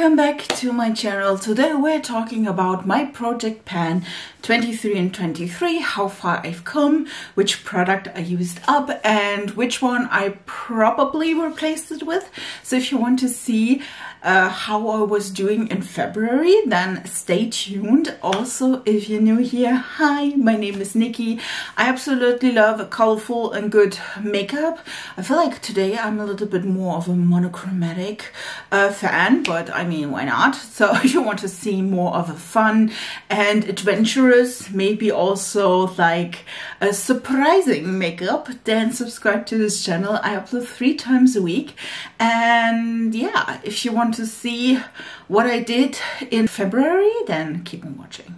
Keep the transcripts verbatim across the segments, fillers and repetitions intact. Welcome back to my channel. Today we're talking about my project pan twenty-three and twenty-three, how far I've come, which product I used up and which one I probably replaced it with. So if you want to see uh, how I was doing in February, then stay tuned. Also, if you're new here, hi, my name is Nikki. I absolutely love colorful and good makeup. I feel like today I'm a little bit more of a monochromatic uh, fan, but I mean, why not? So if you want to see more of a fun and adventurous, maybe also like a surprising makeup, then subscribe to this channel. I upload three times a week. And yeah, if you want to see what I did in February, then keep on watching.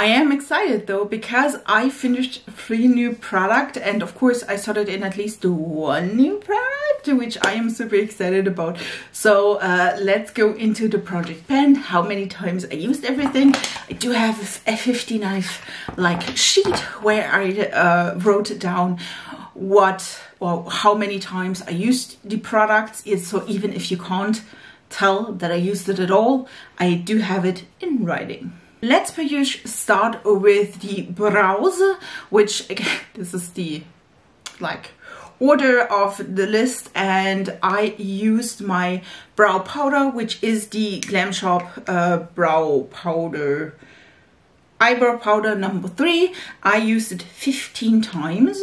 I am excited though, because I finished three new products, and of course I started in at least one new product, which I am super excited about. So uh, let's go into the project pan, how many times I used everything. I do have a fifty knife like sheet where I uh, wrote down what or how many times I used the products. So even if you can't tell that I used it at all, I do have it in writing. Let's per usual start with the brows, which again, this is the like order of the list, and I used my brow powder, which is the Glam Shop uh, brow powder, eyebrow powder number three. I used it fifteen times.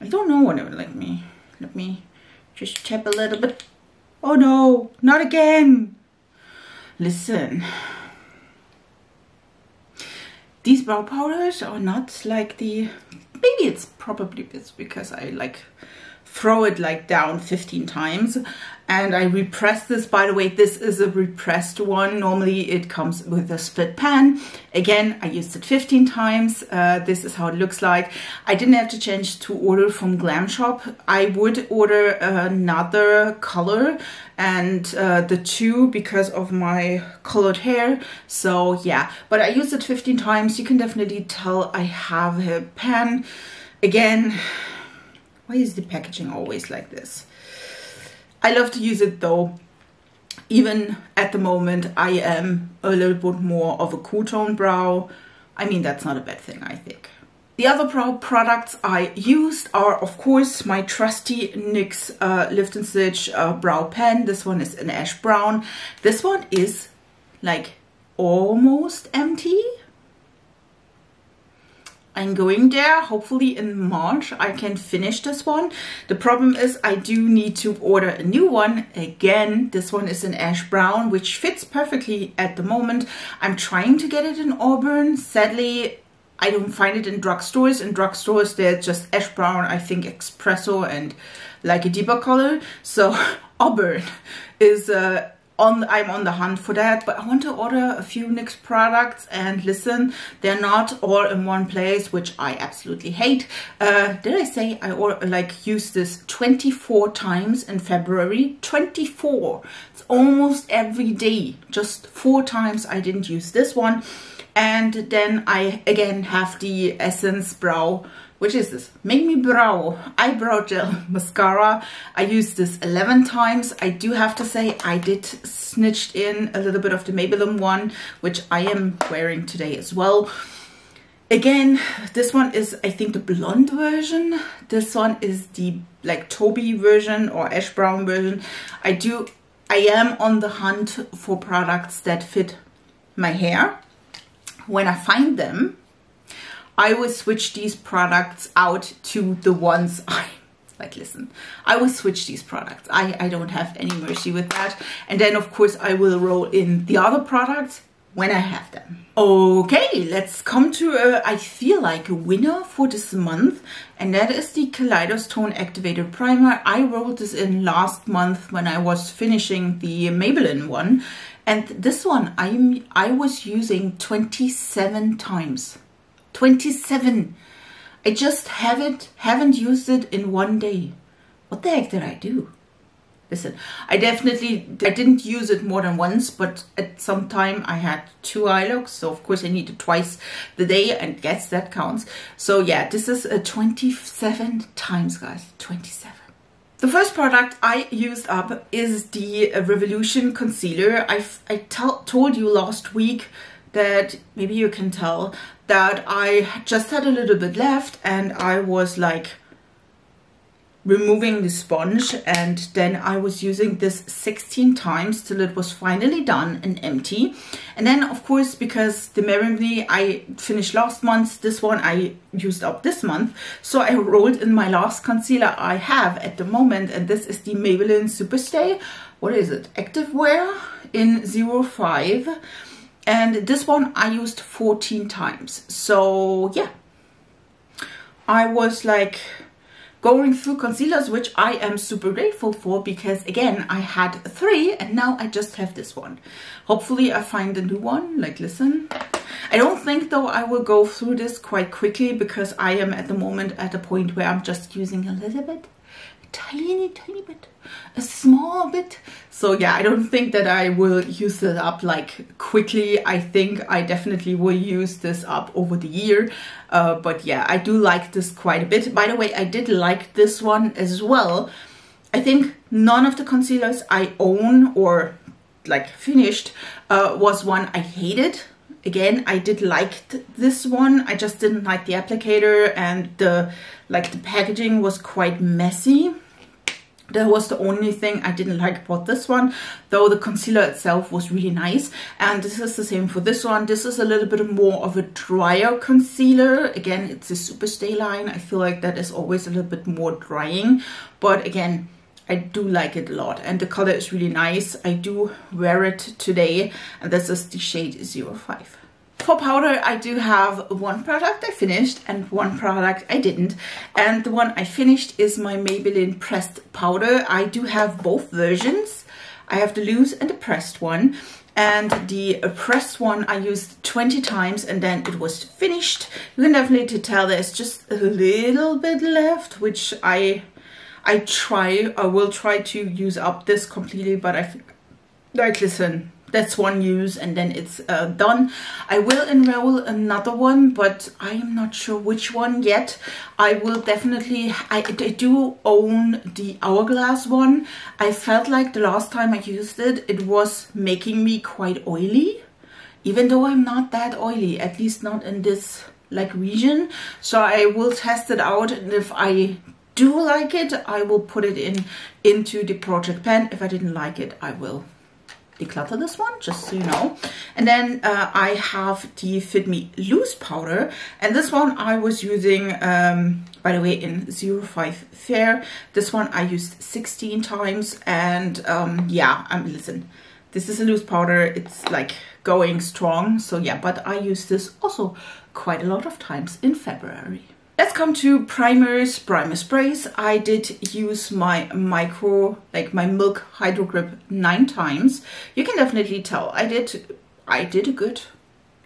I don't know when it would let me. Let me just tap a little bit. Oh no, not again. Listen. These brow powders are not like the, maybe it's probably it's because I like throw it like down fifteen times and I repress this. By the way, this is a repressed one. Normally it comes with a split pan. Again, I used it fifteen times. Uh, this is how it looks like. I didn't have to change to order from Glam Shop. I would order another color and uh, the two because of my colored hair. So yeah, but I used it fifteen times. You can definitely tell I have a pan. Again, why is the packaging always like this? I love to use it though. Even at the moment, I am a little bit more of a cool tone brow. I mean, that's not a bad thing, I think. The other brow products I used are, of course, my trusty NYX uh, Lift and Stitch uh, brow pen. This one is an ash brown. This one is like almost empty. I'm going there, hopefully in March I can finish this one. The problem is I do need to order a new one. Again, this one is an ash brown, which fits perfectly at the moment. I'm trying to get it in Auburn. Sadly, I don't find it in drugstores. In drugstores, they're just ash brown, I think espresso and like a deeper color. So Auburn is uh, On, I'm on the hunt for that, but I want to order a few NYX products, and listen, they're not all in one place, which I absolutely hate. Uh, did I say I or, like used this twenty-four times in February? twenty-four! It's almost every day. Just four times I didn't use this one. And then I again have the Essence brow, which is this Make Me Brow eyebrow gel mascara. I used this eleven times. I do have to say I did snitched in a little bit of the Maybelline one, which I am wearing today as well. Again, this one is, I think, the blonde version. This one is the like taupe version or ash brown version. I do, I am on the hunt for products that fit my hair. When I find them, I will switch these products out to the ones I, like listen, I will switch these products. I, I don't have any mercy with that. And then of course I will roll in the other products when I have them. Okay, let's come to, a, I feel like a winner for this month. And that is the Kaleidos Tone Activator Primer. I rolled this in last month when I was finishing the Maybelline one. And this one I'm, I was using twenty-seven times. twenty-seven. I just haven't haven't used it in one day. What the heck did I do? Listen, I definitely I didn't use it more than once, but at some time I had two eye looks, so of course I need it twice the day, and yes, that counts. So yeah, this is a twenty-seven times, guys. twenty-seven. The first product I used up is the Revolution Concealer. I've, I told you last week that, maybe you can tell, that I just had a little bit left and I was like removing the sponge, and then I was using this sixteen times till it was finally done and empty. And then of course, because the Marigny I finished last month, this one I used up this month, so I rolled in my last concealer I have at the moment, and this is the Maybelline Superstay, what is it, Activewear in zero five, and this one I used fourteen times. So yeah, I was like going through concealers, which I am super grateful for, because again, I had three and now I just have this one. Hopefully I find a new one, like listen. I don't think though I will go through this quite quickly, because I am at the moment at a point where I'm just using a little bit, a tiny, tiny bit, a small bit. So yeah, I don't think that I will use it up like quickly. I think I definitely will use this up over the year. Uh, but yeah, I do like this quite a bit. By the way, I did like this one as well. I think none of the concealers I own or like finished uh, was one I hated. Again, I did like this one. I just didn't like the applicator, and the like the packaging was quite messy. That was the only thing I didn't like about this one, though the concealer itself was really nice. And this is the same for this one. This is a little bit more of a drier concealer. Again, it's a Superstay line. I feel like that is always a little bit more drying, but again, I do like it a lot, and the color is really nice. I do wear it today, and this is the shade zero five. For powder, I do have one product I finished and one product I didn't. And the one I finished is my Maybelline Pressed Powder. I do have both versions. I have the loose and the pressed one. And the pressed one I used twenty times and then it was finished. You can definitely tell there's just a little bit left, which I I try, I will try to use up this completely, but I think, like listen, that's one use and then it's uh, done. I will enroll another one, but I'm not sure which one yet. I will definitely, I, I do own the Hourglass one. I felt like the last time I used it, it was making me quite oily, even though I'm not that oily, at least not in this like region. So I will test it out, and if I do like it, I will put it in into the project pan. If I didn't like it, I will declutter this one, just so you know. And then uh, I have the Fit Me Loose Powder, and this one I was using um, by the way in zero five Fair. This one I used sixteen times, and um, yeah, I'm listen, this is a loose powder, it's like going strong, so yeah, but I use this also quite a lot of times in February. Let's come to primers, primer sprays. I did use my micro, like my Milk Hydro Grip nine times. You can definitely tell I did, I did a good,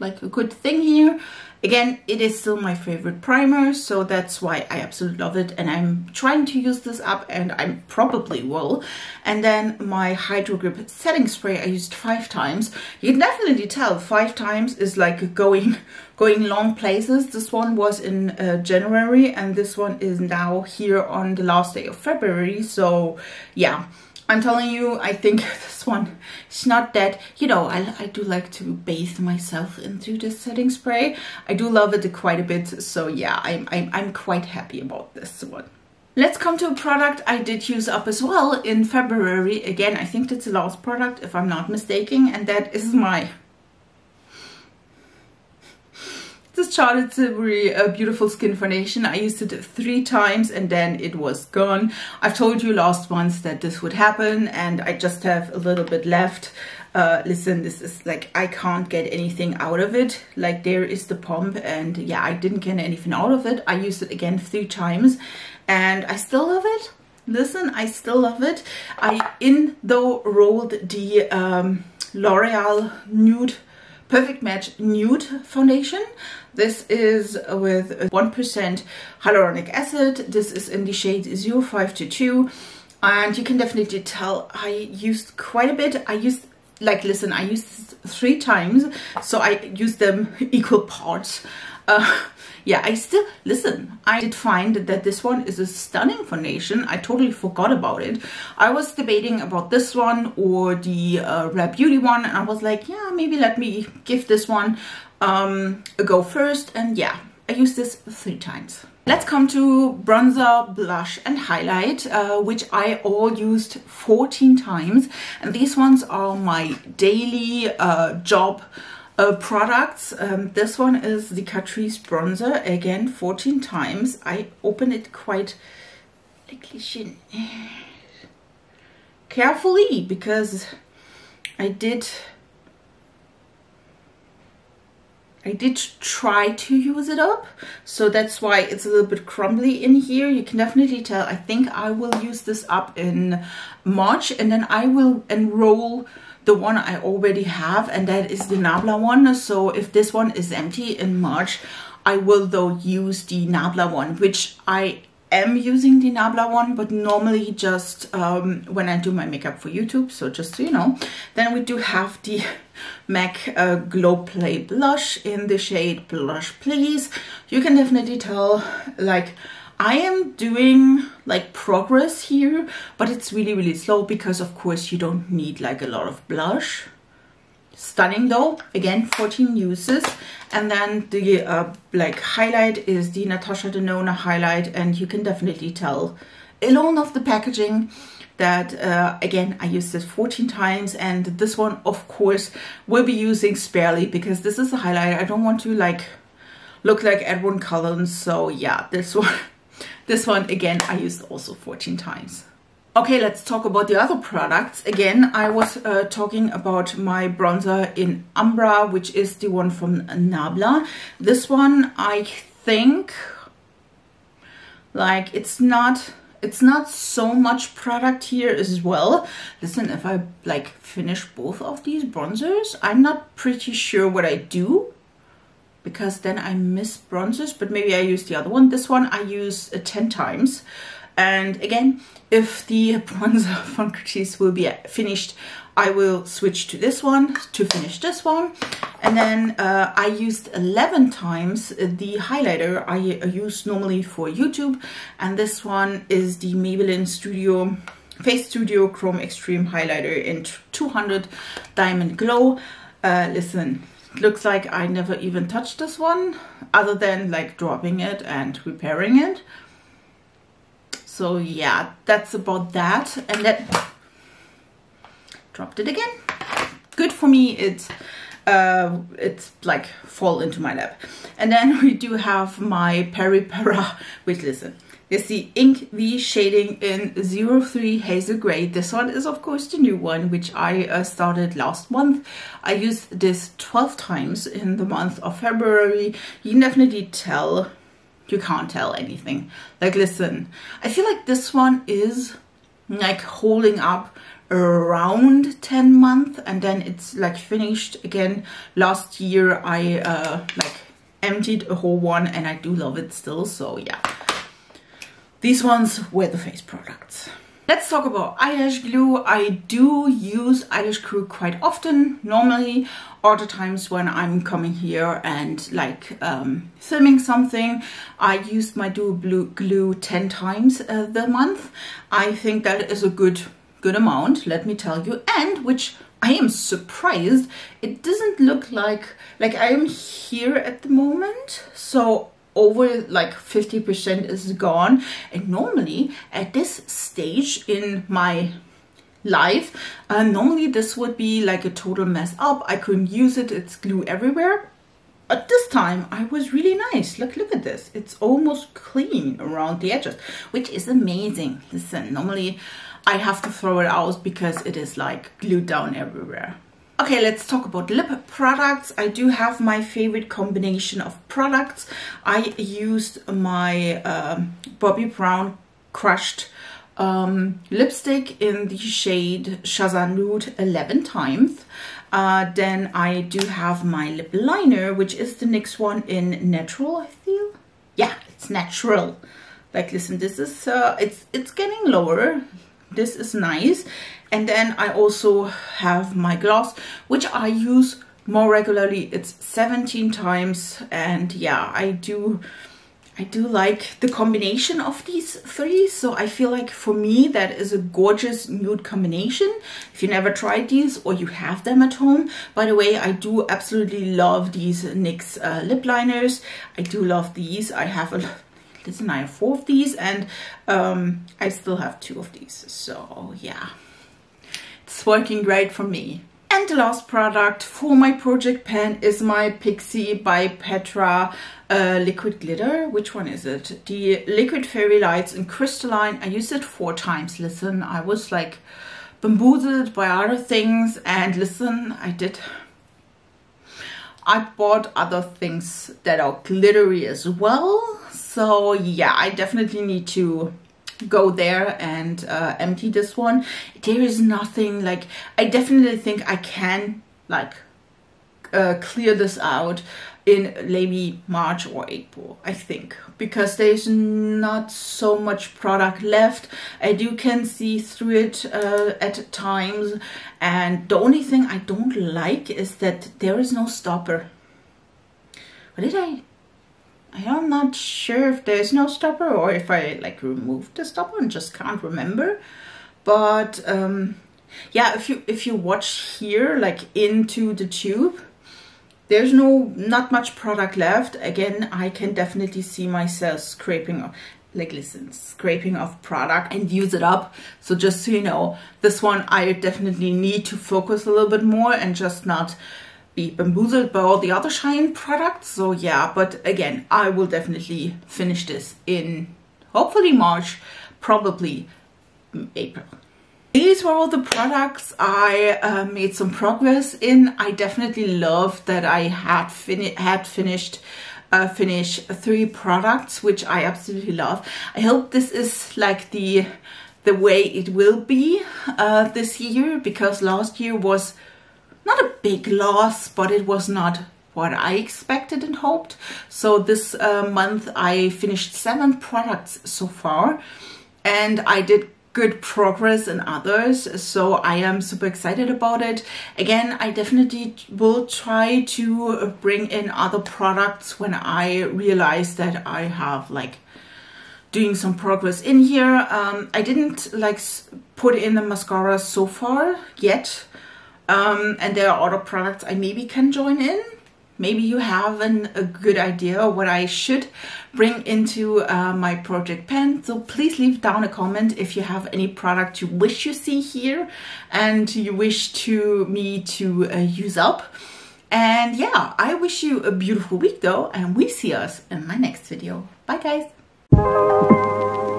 like a good thing here. Again, it is still my favorite primer, so that's why I absolutely love it. And I'm trying to use this up, and I probably will. And then my Hydro Grip setting spray I used five times. You can definitely tell five times is like going. Going long places. This one was in uh, January, and this one is now here on the last day of February. So yeah, I'm telling you, I think this one is not that, you know, I, I do like to bathe myself into this setting spray. I do love it quite a bit. So yeah, I'm, I'm, I'm quite happy about this one. Let's come to a product I did use up as well in February. Again, I think that's the last product if I'm not mistaken, and that is my Charlotte Tilbury a Beautiful Skin Foundation. I used it three times and then it was gone. I've told you last month that this would happen, and I just have a little bit left. Uh, listen, this is like, I can't get anything out of it. Like, there is the pump, and yeah, I didn't get anything out of it. I used it again three times and I still love it. Listen, I still love it. I in though rolled the um, L'Oreal Nude Perfect Match Nude Foundation. This is with one percent hyaluronic acid. This is in the shade zero five to two, and you can definitely tell I used quite a bit. I used, like listen, I used this three times, so I used them equal parts. Uh, yeah, I still, listen, I did find that this one is a stunning foundation. I totally forgot about it. I was debating about this one or the uh, Rare Beauty one, and I was like, yeah, maybe let me give this one um, a go first. And yeah, I used this three times. Let's come to bronzer, blush and highlight, uh, which I all used fourteen times. And these ones are my daily uh, job Uh, products. Um, this one is the Catrice bronzer, again fourteen times. I open it quite carefully because I did I did try to use it up, so that's why it's a little bit crumbly in here. You can definitely tell. I think I will use this up in March, and then I will enroll the one I already have, and that is the Nabla one. So if this one is empty in March, I will though use the Nabla one, which I am using the Nabla one, but normally just um, when I do my makeup for YouTube, so just so you know. Then we do have the MAC uh, Glow Play Blush in the shade Blush Please. You can definitely tell, like, I am doing like progress here, but it's really, really slow because of course you don't need like a lot of blush. Stunning though, again, fourteen uses. And then the uh, like highlight is the Natasha Denona highlight, and you can definitely tell alone of the packaging that uh, again, I used this fourteen times, and this one of course will be using sparely because this is a highlight. I don't want to like look like Edwin Cullen, so yeah, this one. This one, again, I used also fourteen times. Okay, let's talk about the other products. Again, I was uh, talking about my bronzer in Ambra, which is the one from Nabla. This one, I think, like, it's not... It's not so much product here as well. Listen, if I, like, finish both of these bronzers, I'm not pretty sure what I do, because then I miss bronzers, but maybe I use the other one. This one I use uh, ten times. And again, if the bronzer from Catrice will be finished, I will switch to this one to finish this one. And then uh, I used eleven times the highlighter I use normally for YouTube. And this one is the Maybelline Studio Face Studio Chrome Extreme Highlighter in two hundred Diamond Glow. Uh, listen, looks like I never even touched this one other than like dropping it and repairing it. So yeah, that's about that. And then dropped it again. Good for me. It's uh it's like fall into my lap. And then we do have my Peripera, which listen, is the Ink V Shading in zero three Hazel Grey. This one is, of course, the new one, which I uh, started last month. I used this twelve times in the month of February. You can definitely tell, you can't tell anything. Like, listen, I feel like this one is, like, holding up around ten months, and then it's, like, finished again. Last year, I, uh, like, emptied a whole one, and I do love it still, so, yeah. These ones were the face products. Let's talk about eyelash glue. I do use eyelash glue quite often, normally, or the times when I'm coming here and like um, filming something. I used my dual blue glue ten times uh, the month. I think that is a good, good amount, let me tell you. And which I am surprised, it doesn't look like, like I am here at the moment, so over like fifty percent is gone, and normally at this stage in my life, uh, normally this would be like a total mess up. I couldn't use it, it's glue everywhere. But this time I was really nice. Look, look at this. It's almost clean around the edges, which is amazing. Listen, normally I have to throw it out because it is like glued down everywhere. Okay, let's talk about lip products. I do have my favorite combination of products. I used my um, Bobbi Brown Crushed um, lipstick in the shade Shazam Nude eleven times. Uh, then I do have my lip liner, which is the NYX one in Natural, I feel. Yeah, it's Natural. Like, listen, this is, uh, it's, it's getting lower. This is nice. And then I also have my gloss, which I use more regularly. It's seventeen times, and yeah, I do I do like the combination of these three, so I feel like for me that is a gorgeous nude combination. If you never tried these or you have them at home, by the way, I do absolutely love these NYX uh, lip liners. I do love these. I have a listen, I have four of these, and um, I still have two of these, so yeah, it's working great for me. And the last product for my project pan is my Pixie by Petra uh, liquid glitter. Which one is it? The Liquid Fairy Lights in Crystalline. I used it four times. Listen, I was like bamboozled by other things, and listen, I did. I bought other things that are glittery as well. So yeah, I definitely need to go there and uh, empty this one. There is nothing like, I definitely think I can like uh, clear this out in maybe March or April, I think, because there's not so much product left. I do can see through it uh, at times, and the only thing I don't like is that there is no stopper. What did I I'm not sure if there's no stopper or if I like removed the stopper and just can't remember. But um, yeah, if you if you watch here, like into the tube, there's no not much product left. Again, I can definitely see myself scraping off, like listen, scraping off product and use it up. So just so you know, this one I definitely need to focus a little bit more and just not be bamboozled by all the other shine products. So yeah, but again, I will definitely finish this in hopefully March, probably April. These were all the products I uh, made some progress in. I definitely love that I had fin had finished uh, finish three products, which I absolutely love. I hope this is like the the way it will be uh, this year, because last year was not a big loss, but it was not what I expected and hoped. So this uh, month I finished seven products so far, and I did good progress in others, so I am super excited about it. Again, I definitely will try to bring in other products when I realize that I have like doing some progress in here. Um, I didn't like put in the mascara so far yet. Um, and there are other products I maybe can join in. Maybe you have an, a good idea what I should bring into uh, my project pen. So please leave down a comment if you have any product you wish you see here and you wish to me to uh, use up. And yeah, I wish you a beautiful week though, and we see us in my next video. Bye guys!